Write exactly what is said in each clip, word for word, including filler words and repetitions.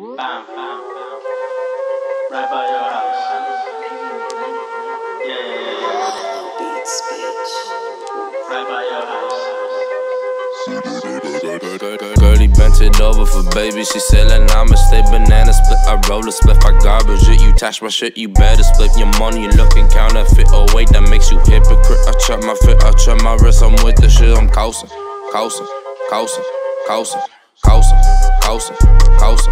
Bam, bam, bam. Right by your house. Yeah, yeah, yeah, yeah. Beats, bitch. Right by your house. Girlie bent it over for baby. She said that I'ma stay banana split. I roll a split. I garbage it. You touch my shit, you better split your money. You looking counterfeit. Oh wait, that makes you hypocrite. I chop my fit, I chop my wrist. I'm with the shit. I'm coasting, coasting, coasting, coasting, coasting, coasting, coasting, coasting, coasting,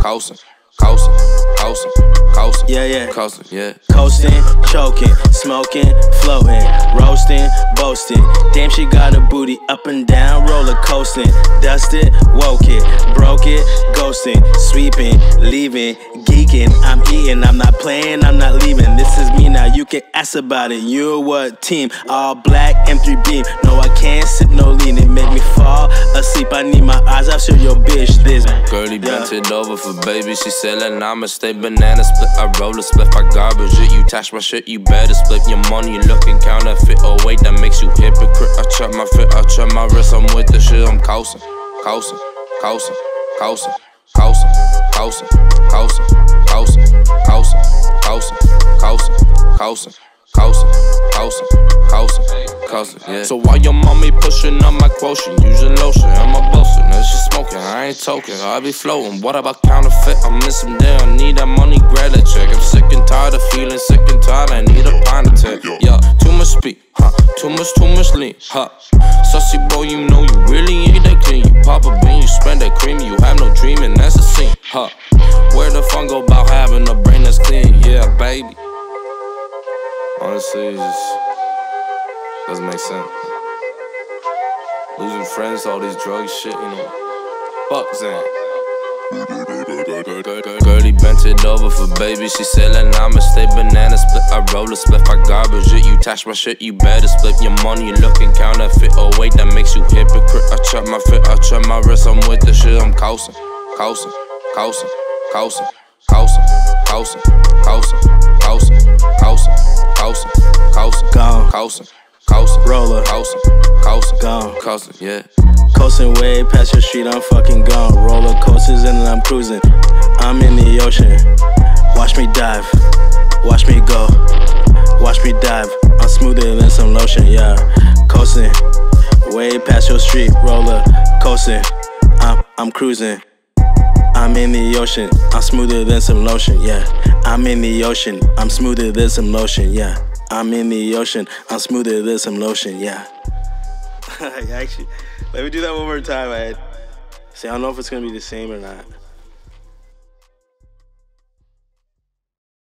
coasting, coasting, coasting, coasting, coasting, coasting, yeah, yeah, coasting, yeah, coasting, choking, smoking, floating, roasting, boasting. Damn, she got a booty up and down, roller coasting, dusted, woke it, broke it, ghosting, sweeping, leaving, geeking. I'm eating, I'm not playing, I'm not leaving. This is me now. You can ask about it. You're what team? All black, M three beam. No, I can't sip no lean. It make me fall asleep. I need my eyes. I'll show your bitch this. Girlie bent it over for baby. She said that I'ma stay banana split. I roll a split. I garbage it. You touch my shit, you better split your money. You looking counterfeit. Oh wait, that makes you hypocrite. I chop my fit, I chop my wrist. I'm with the shit. I'm coasting, coasting, coasting, coasting, coasting, coasting, coasting, coasting, coasting, coasting, coasting, coasting, coasting, coasting, coasting, coasting, yeah. So while your mommy pushing on my quotient, using lotion, I'm a boasting, and she smoking, I ain't token, I be floating. What about counterfeit? I'm missing there, I need that money, grab that check. I'm sick and tired of feeling sick and tired, I need a pint of tech. Yeah, too much speak, huh? Too much, too much lean, huh? Sussy boy, you know you really ain't that clean. You pop a bean, you spend that cream, you have no dream, and that's a scene, huh? Where the fun go about having a brain that's clean, yeah, baby. Honestly, it just doesn't make sense. Losing friends to all these drug shit, you know. Fuck Xan. Girlie bent it over for baby. She said that I'ma stay banana split. I roll a split. I garbage it. You touch my shit, you better split your money. You looking counterfeit. Oh wait, that makes you hypocrite. I chop my fit, I chop my wrist. I'm with the shit. I'm coasting, coasting, coasting, coasting, coasting, coasting, coasting, coasting, coasting. Coastin', coastin', gone, coastin', coastin', roller, coastin', coastin', gone, coastin', yeah. Coastin' way past your street, I'm fucking gone. Roller coasters and I'm cruising. I'm in the ocean. Watch me dive, watch me go, watch me dive. I'm smoother than some lotion, yeah. Coastin', way past your street, roller coastin'. I'm I'm cruising. I'm in the ocean, I'm smoother than some lotion, yeah. I'm in the ocean, I'm smoother than some lotion, yeah. I'm in the ocean, I'm smoother than some lotion, yeah. Actually, let me do that one more time, man. See, I don't know if it's gonna be the same or not.